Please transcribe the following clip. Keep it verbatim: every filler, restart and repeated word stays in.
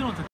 засунуты.